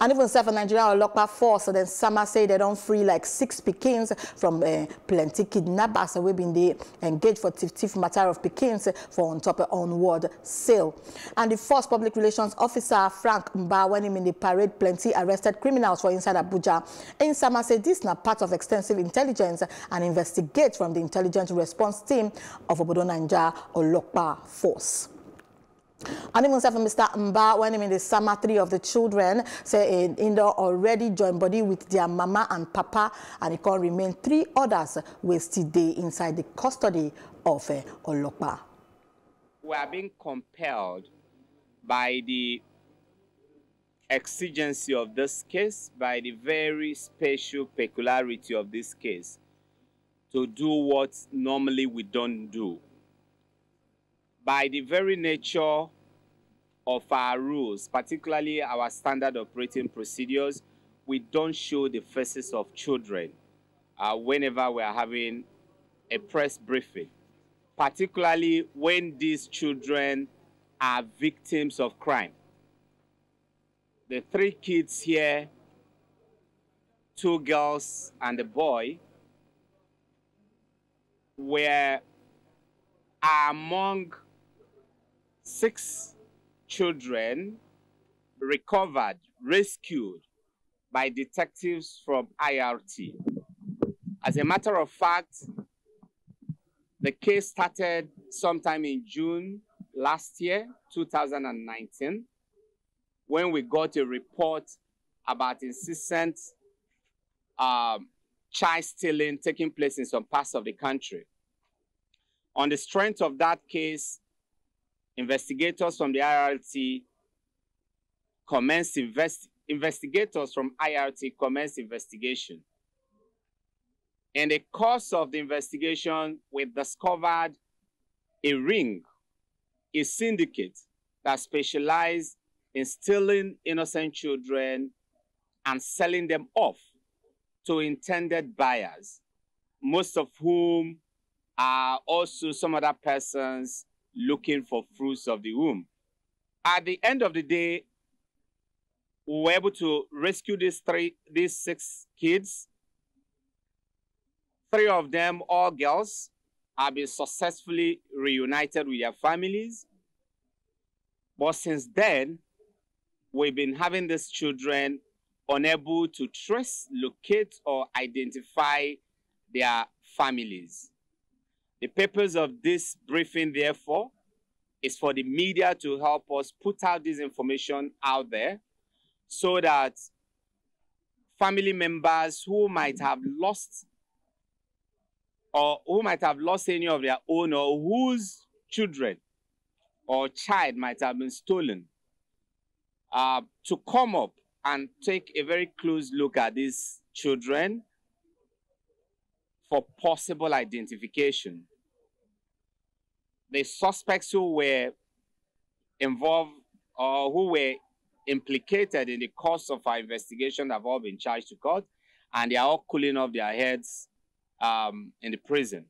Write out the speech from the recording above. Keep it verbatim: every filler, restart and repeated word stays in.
And even self, Nigeria Olopa force, so then Sama say they don't free like six Pekins from uh, plenty kidnappers so we've been they engaged for thief thief matter of Pekins for on top of onward sale. And the force public relations officer Frank Mba, when him in the parade, plenty arrested criminals for inside Abuja. In Sama say this is not part of extensive intelligence and investigate from the intelligence response team of Obodo Nigeria Olopa force. And even self, Mister Mba, when him in the summer, three of the children say in Indo already joined body with their mama and papa, and it can remain three others wasted day inside the custody of uh, Olopa. We are being compelled by the exigency of this case, by the very special peculiarity of this case, to do what normally we don't do. By the very nature of our rules, particularly our standard operating procedures, we don't show the faces of children uh, whenever we are having a press briefing, particularly when these children are victims of crime. The three kids here, two girls and a boy, were among six children recovered, rescued by detectives from I R T. As a matter of fact, the case started sometime in June last year, two thousand nineteen, when we got a report about incessant um, child stealing taking place in some parts of the country. On the strength of that case, investigators from the I R T commenced invest investigators from I R T commenced investigation. In the course of the investigation, we discovered a ring, a syndicate that specialized in stealing innocent children and selling them off to intended buyers, most of whom are also some other persons looking for fruits of the womb. At the end of the day, we were able to rescue these three, these six kids. Three of them, all girls, have been successfully reunited with their families. But since then, we've been having these children unable to trace, locate, or identify their families. The purpose of this briefing, therefore, is for the media to help us put out this information out there so that family members who might have lost or who might have lost any of their own or whose children or child might have been stolen uh, to come up and take a very close look at these children for possible identification. The suspects who were involved or who were implicated in the course of our investigation have all been charged to court, and they are all cooling off their heads um, in the prison.